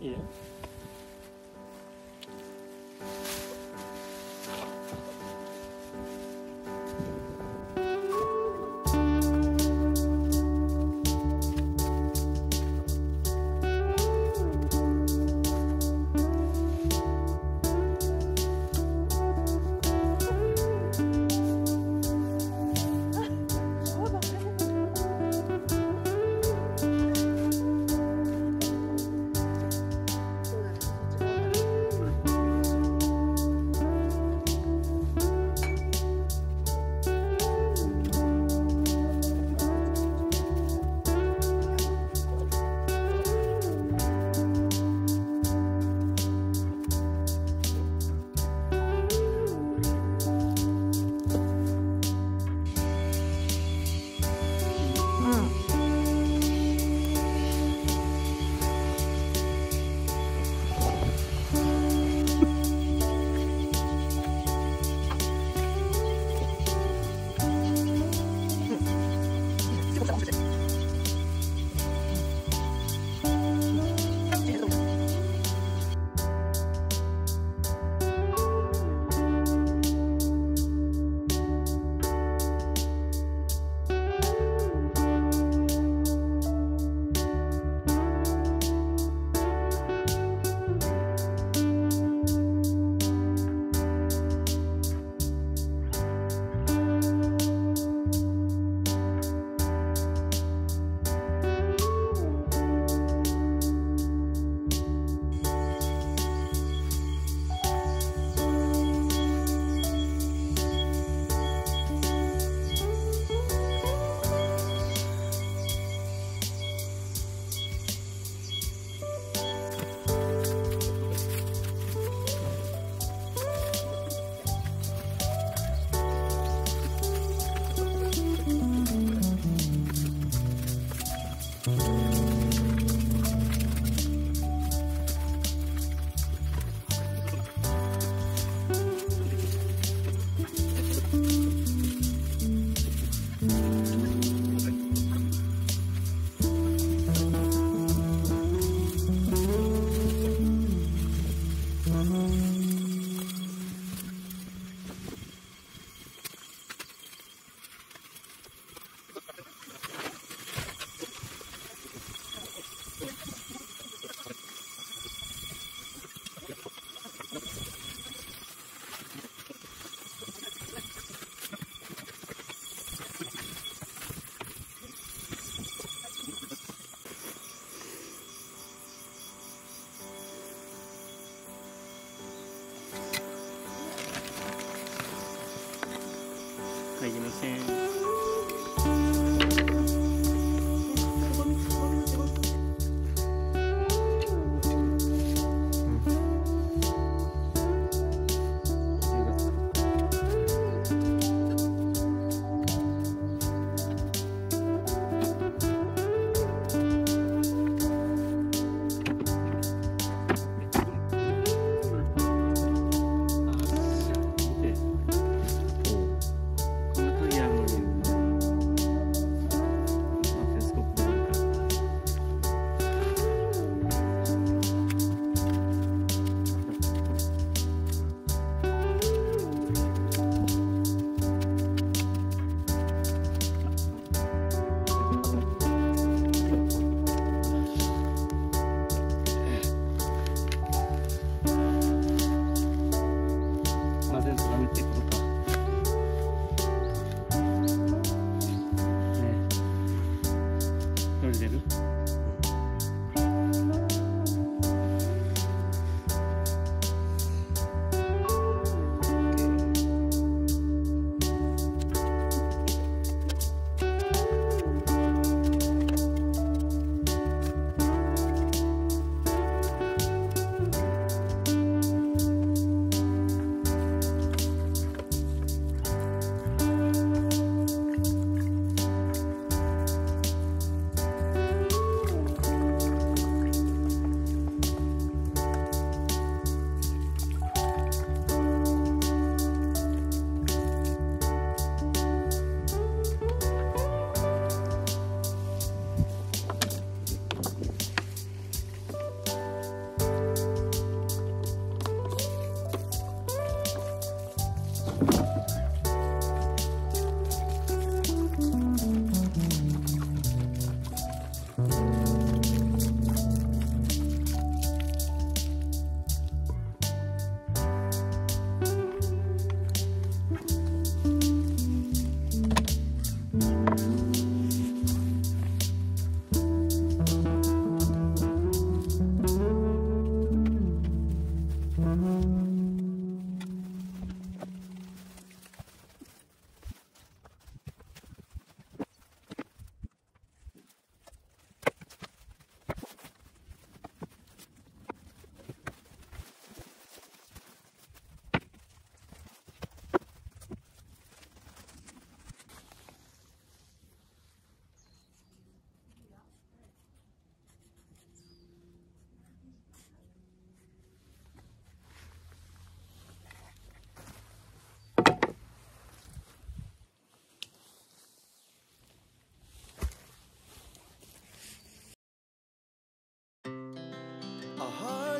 Yeah. Yeah.